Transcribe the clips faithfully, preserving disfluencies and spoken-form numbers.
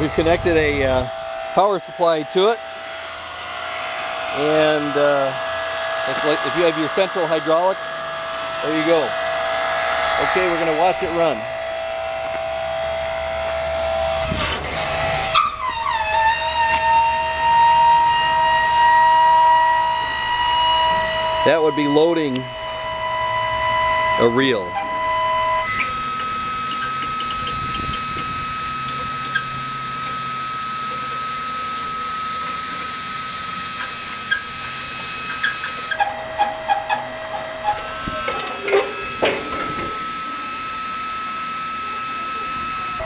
We've connected a uh, power supply to it, and uh, like if you have your central hydraulics, there you go. Okay, we're going to watch it run. That would be loading a reel.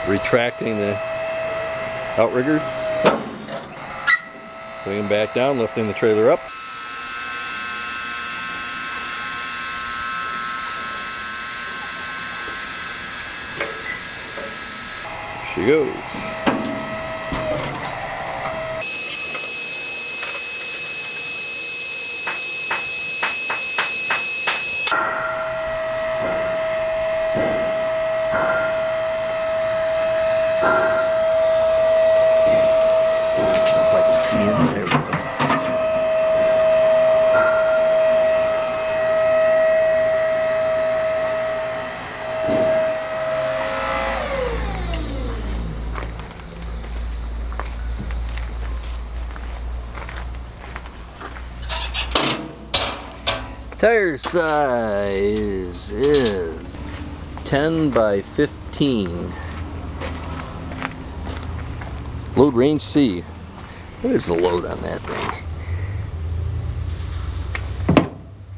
Retracting the outriggers, putting them back down, lifting the trailer up. She goes. If I can see it, there we go. Tire size is ten by fifteen. Load range C. What is the load on that thing?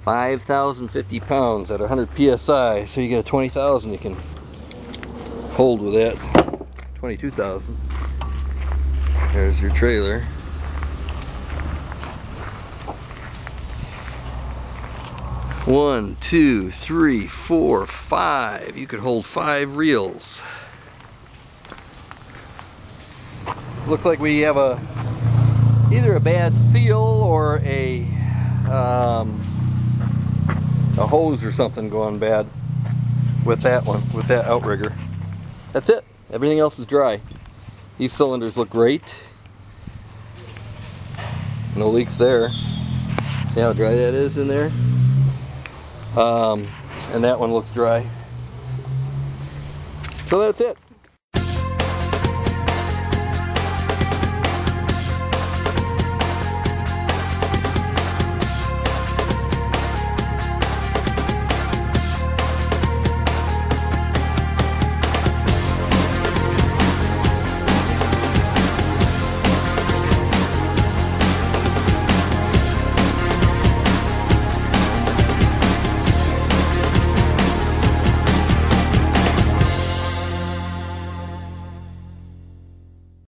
five thousand fifty pounds at one hundred P S I, so you get a twenty thousand you can hold with that. twenty-two thousand. There's your trailer. One, two, three, four, five. You could hold five reels. Looks like we have a either a bad seal or a um, a hose or something going bad with that one, with that outrigger. That's it. Everything else is dry. These cylinders look great. No leaks there. See how dry that is in there? Um, and that one looks dry. So that's it.